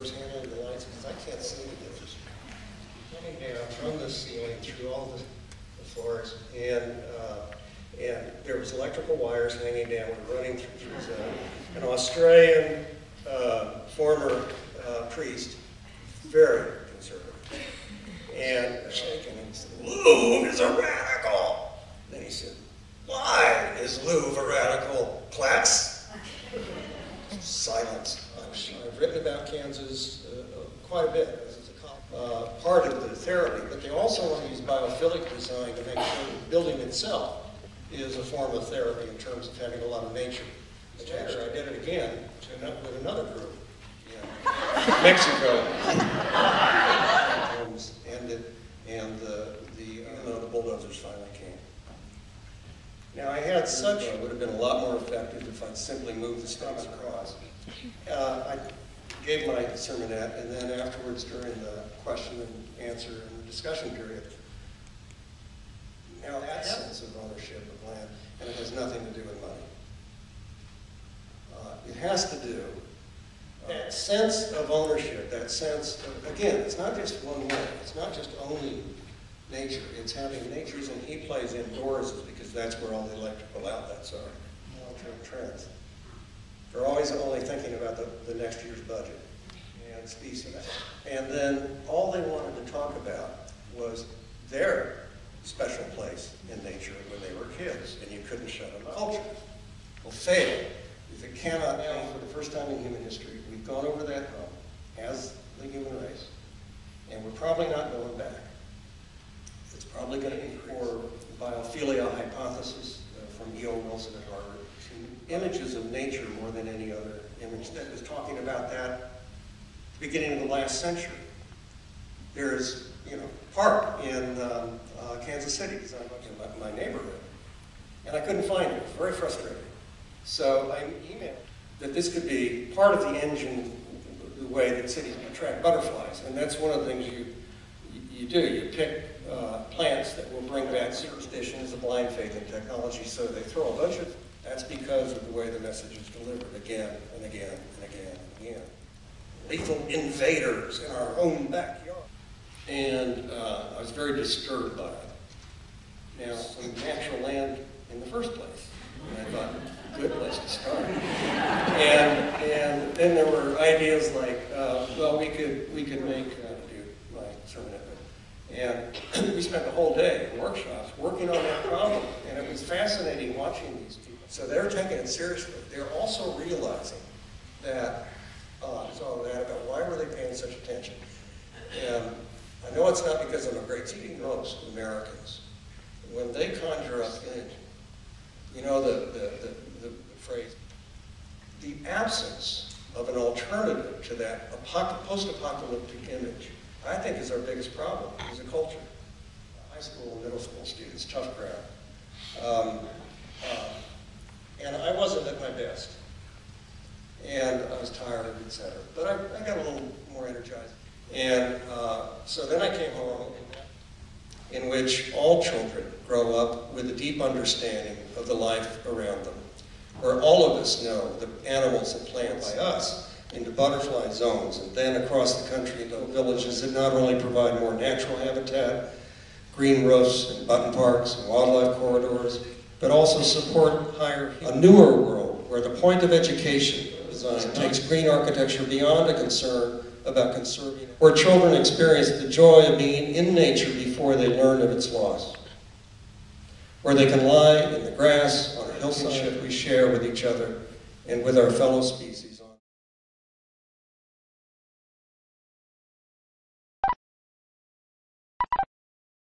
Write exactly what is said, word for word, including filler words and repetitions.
handling the lights because I can't see anything. Just coming down from the ceiling through all the, the floors, and uh, and there was electrical wires hanging down, we were running through, through the, an Australian uh, former uh, priest, very conservative, and shaking, and he said, "Louvre is a radical." Then he said, "Why is Louvre a radical, Platts?" Silence. I've written about Kansas uh, quite a bit. This is a uh, part of the therapy, but they also want to use biophilic design to make sure the building itself is a form of therapy in terms of having a lot of nature. Later, I did it again to, with another group in Mexico. ended, and the, the, uh, the bulldozers finally came. Now, I had such, it would have been a lot more effective if I'd simply moved the stumps across. Uh, I gave my sermonette, and then afterwards, during the question and answer and discussion period, now that sense of ownership of land, and it has nothing to do with money. Uh, it has to do, uh, that sense of ownership, that sense of, again, it's not just one way, it's not just only nature, it's having nature's, and he plays indoors because that's where all the electrical outlets are, long-term trends. They're always only thinking about the, the next year's budget and species. And then all they wanted to talk about was their special place in nature when they were kids, and you couldn't shut them up. Culture will fail if it cannot now. For the first time in human history, we've gone over that hump as the human race, and we're probably not going back. It's probably going to be for the biophilia hypothesis uh, from E O Wilson at Harvard. Images of nature more than any other image that was talking about that at the beginning of the last century. There is, you know, park in um, uh, Kansas City, in my, my neighborhood, and I couldn't find it. It was very frustrating. So I emailed that this could be part of the engine, the way that cities attract butterflies, and that's one of the things you you do. You pick uh, plants that will bring back superstitions, a blind faith in technology. So they throw a bunch of. That's because of the way the message is delivered again and again and again and again. Lethal invaders in our own backyard. And uh, I was very disturbed by it. Now, some natural land in the first place. And I thought, good place to start. and, and then there were ideas like, uh, well, we could, we could make, uh, do my sermon at and we spent the whole day in workshops working on that problem. And it was fascinating watching these people. So they're taking it seriously. They're also realizing that, oh, I saw that about why were they paying such attention? And I know it's not because I'm a great teacher. Most Americans, when they conjure up things, you know the, the, the, the phrase, the absence of an alternative to that post-apocalyptic image, I think is our biggest problem as a culture. High school and middle school students, tough crowd. Um, uh, And I wasn't at my best. And I was tired, et cetera. But I, I got a little more energized. And uh, so then I came home, in which all children grow up with a deep understanding of the life around them, where all of us know the animals and plants by us into butterfly zones, and then across the country into villages that not only provide more natural habitat, green roofs and button parks and wildlife corridors, but also support higher, a newer world where the point of education design takes green architecture beyond a concern about conserving, where children experience the joy of being in nature before they learn of its loss, where they can lie in the grass on a hillside we share with each other and with our fellow species.